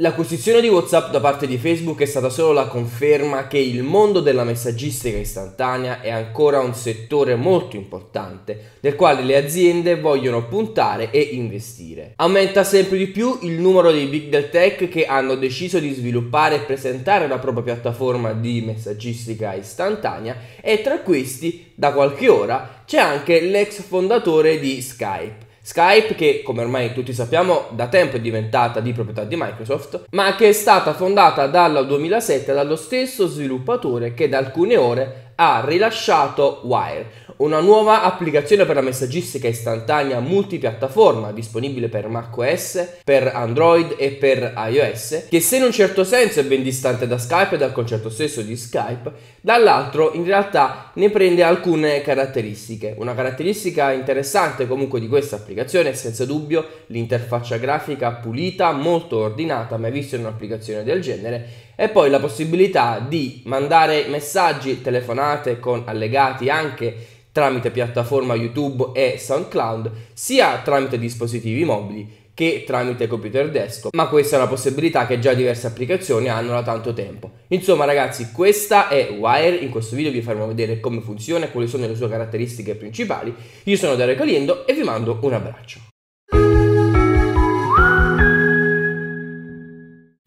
L'acquisizione di WhatsApp da parte di Facebook è stata solo la conferma che il mondo della messaggistica istantanea è ancora un settore molto importante nel quale le aziende vogliono puntare e investire. Aumenta sempre di più il numero dei big del tech che hanno deciso di sviluppare e presentare la propria piattaforma di messaggistica istantanea, e tra questi, da qualche ora, c'è anche l'ex fondatore di Skype. Skype, che come ormai tutti sappiamo da tempo è diventata di proprietà di Microsoft, ma che è stata fondata dal 2007 dallo stesso sviluppatore che da alcune ore ha rilasciato Wire, una nuova applicazione per la messaggistica istantanea multipiattaforma disponibile per macOS, per Android e per iOS, che se in un certo senso è ben distante da Skype e dal concetto stesso di Skype, dall'altro in realtà ne prende alcune caratteristiche. Una caratteristica interessante comunque di questa applicazione è senza dubbio l'interfaccia grafica pulita, molto ordinata, mai vista in un'applicazione del genere, e poi la possibilità di mandare messaggi, telefonate con allegati anche tramite piattaforma YouTube e SoundCloud, sia tramite dispositivi mobili che tramite computer desktop, ma questa è una possibilità che già diverse applicazioni hanno da tanto tempo. Insomma ragazzi, questa è Wire. In questo video vi faremo vedere come funziona e quali sono le sue caratteristiche principali. Io sono Dario Caliendo e vi mando un abbraccio.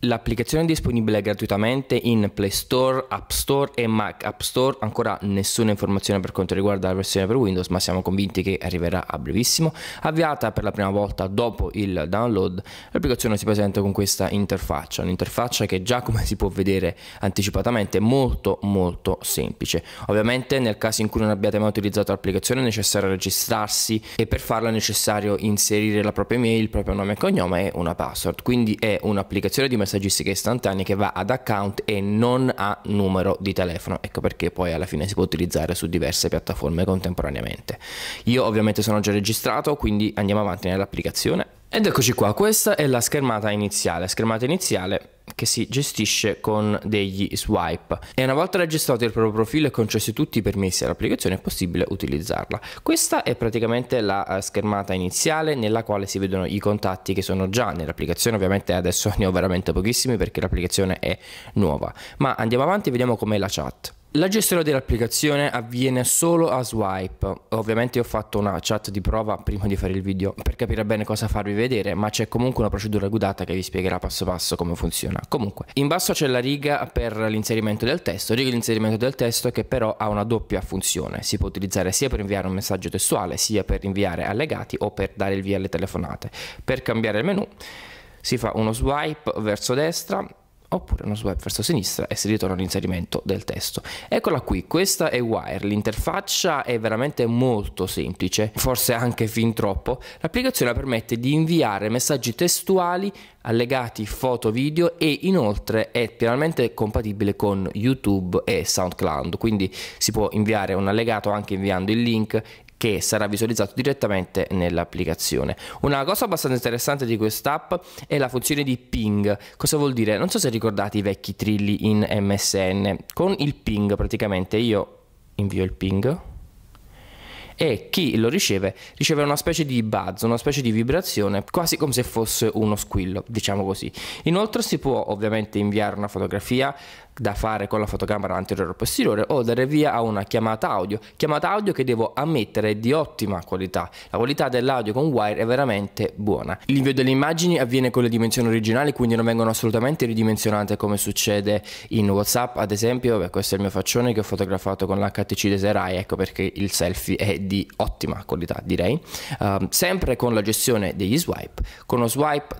L'applicazione è disponibile gratuitamente in Play Store, App Store e Mac App Store. Ancora nessuna informazione per quanto riguarda la versione per Windows, ma siamo convinti che arriverà a brevissimo. Avviata per la prima volta dopo il download, l'applicazione si presenta con questa interfaccia, un'interfaccia che già, come si può vedere anticipatamente, è molto semplice. Ovviamente nel caso in cui non abbiate mai utilizzato l'applicazione è necessario registrarsi, e per farlo è necessario inserire la propria email, il proprio nome e cognome e una password. Quindi è un'applicazione di messaggistica istantanea che va ad account e non a numero di telefono, ecco perché poi alla fine si può utilizzare su diverse piattaforme contemporaneamente. Io ovviamente sono già registrato, quindi andiamo avanti nell'applicazione ed eccoci qua. Questa è la schermata iniziale che si gestisce con degli swipe, e una volta registrato il proprio profilo e concessi tutti i permessi all'applicazione è possibile utilizzarla. Questa è praticamente la schermata iniziale nella quale si vedono i contatti che sono già nell'applicazione. Ovviamente adesso ne ho veramente pochissimi perché l'applicazione è nuova, ma andiamo avanti e vediamo com'è la chat. La gestione dell'applicazione avviene solo a swipe. Ovviamente io ho fatto una chat di prova prima di fare il video per capire bene cosa farvi vedere, ma c'è comunque una procedura guidata che vi spiegherà passo passo come funziona. Comunque, in basso c'è la riga per l'inserimento del testo, che però ha una doppia funzione. Si può utilizzare sia per inviare un messaggio testuale, sia per inviare allegati o per dare il via alle telefonate. Per cambiare il menu si fa uno swipe verso destra oppure uno swipe verso sinistra e si ritorna all'inserimento del testo. Eccola qui, questa è Wire. L'interfaccia è veramente molto semplice, forse anche fin troppo. L'applicazione permette di inviare messaggi testuali, allegati, foto, video, e inoltre è pienamente compatibile con YouTube e SoundCloud, quindi si può inviare un allegato anche inviando il link che sarà visualizzato direttamente nell'applicazione. Una cosa abbastanza interessante di quest'app è la funzione di ping. Cosa vuol dire? Non so se ricordate i vecchi trilli in MSN. Con il ping praticamente io invio il ping e chi lo riceve una specie di buzz, una specie di vibrazione, quasi come se fosse uno squillo, diciamo così. Inoltre si può ovviamente inviare una fotografia da fare con la fotocamera anteriore o posteriore, o dare via a una chiamata audio che devo ammettere di ottima qualità. La qualità dell'audio con Wire è veramente buona. L'invio delle immagini avviene con le dimensioni originali, quindi non vengono assolutamente ridimensionate come succede in WhatsApp ad esempio. Beh, questo è il mio faccione che ho fotografato con l'HTC Deserai, ecco perché il selfie è di ottima qualità direi. Sempre con la gestione degli swipe, con lo swipe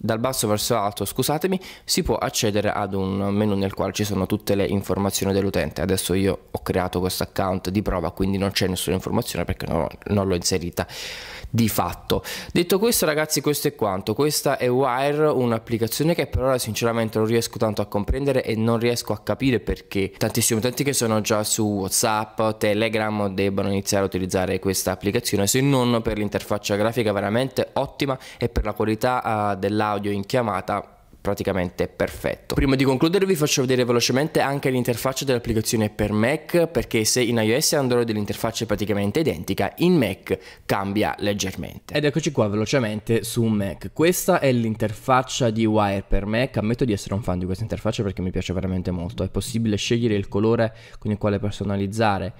dal basso verso l'alto, scusatemi, si può accedere ad un menu nel quale ci sono tutte le informazioni dell'utente. Adesso io ho creato questo account di prova, quindi non c'è nessuna informazione perché non l'ho inserita di fatto. Detto questo ragazzi, questo è quanto. Questa è Wire, un'applicazione che per ora sinceramente non riesco tanto a comprendere e non riesco a capire perché tantissimi utenti che sono già su WhatsApp, Telegram debbano iniziare a utilizzare questa applicazione, se non per l'interfaccia grafica veramente ottima e per la qualità dell'audio in chiamata praticamente perfetto. Prima di concludere vi faccio vedere velocemente anche l'interfaccia dell'applicazione per Mac, perché se in iOS e Android l'interfaccia è praticamente identica, in Mac cambia leggermente. Ed eccoci qua velocemente su Mac. Questa è l'interfaccia di Wire per Mac. Ammetto di essere un fan di questa interfaccia perché mi piace veramente molto. È possibile scegliere il colore con il quale personalizzare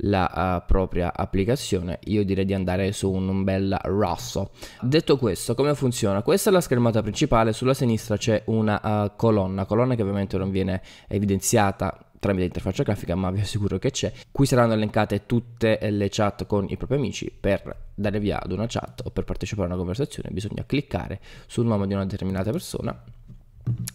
la propria applicazione. Io direi di andare su un bel rosso. Detto questo, come funziona? Questa è la schermata principale. Sulla sinistra c'è una colonna che ovviamente non viene evidenziata tramite interfaccia grafica, ma vi assicuro che c'è. Qui saranno elencate tutte le chat con i propri amici. Per dare via ad una chat o per partecipare a una conversazione bisogna cliccare sul nome di una determinata persona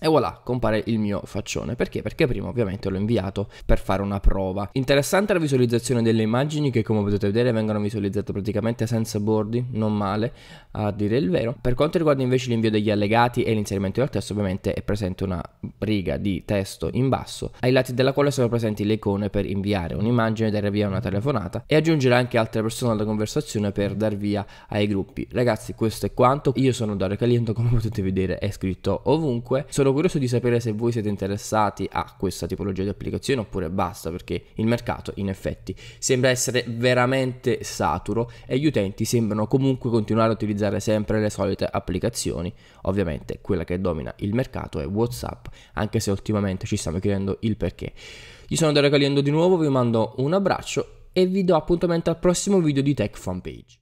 e voilà, compare il mio faccione. Perché? Perché prima ovviamente l'ho inviato per fare una prova. Interessante la visualizzazione delle immagini, che come potete vedere vengono visualizzate praticamente senza bordi, non male a dire il vero. Per quanto riguarda invece l'invio degli allegati e l'inserimento del testo, ovviamente è presente una riga di testo in basso, ai lati della quale sono presenti le icone per inviare un'immagine, dare via una telefonata e aggiungere anche altre persone alla conversazione per dar via ai gruppi. Ragazzi, questo è quanto. Io sono Dario Caliendo, come potete vedere è scritto ovunque. Sono curioso di sapere se voi siete interessati a questa tipologia di applicazione oppure basta, perché il mercato in effetti sembra essere veramente saturo e gli utenti sembrano comunque continuare a utilizzare sempre le solite applicazioni. Ovviamente quella che domina il mercato è WhatsApp, anche se ultimamente ci stiamo chiedendo il perché. Io sono Dario Caliendo di nuovo, vi mando un abbraccio e vi do appuntamento al prossimo video di TechFanPage.